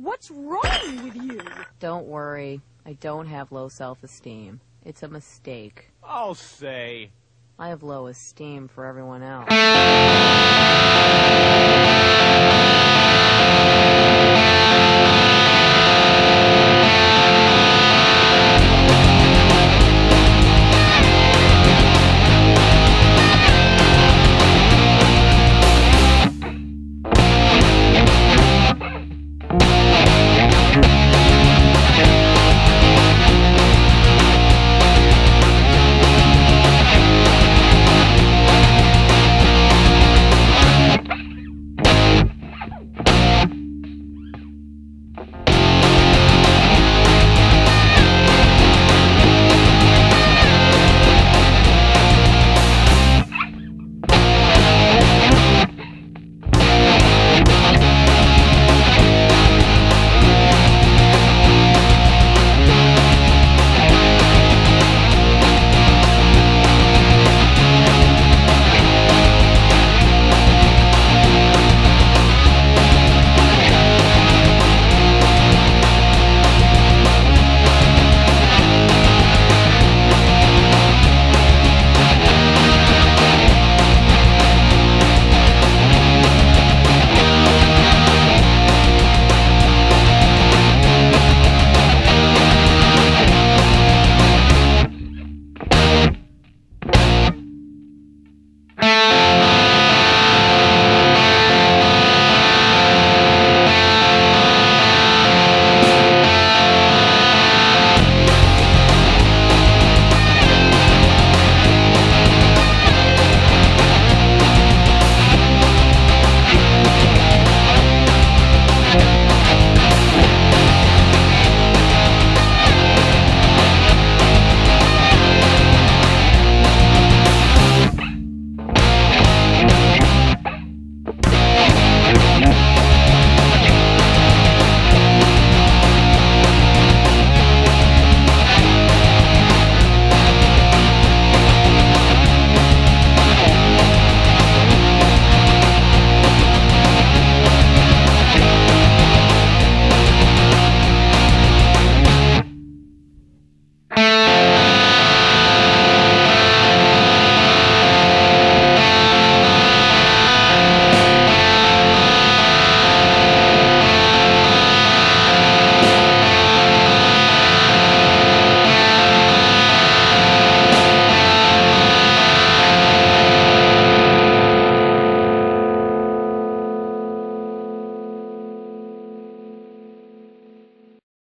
What's wrong with you? Don't worry. I don't have low self-esteem. It's a mistake. I'll say. I have low esteem for everyone else.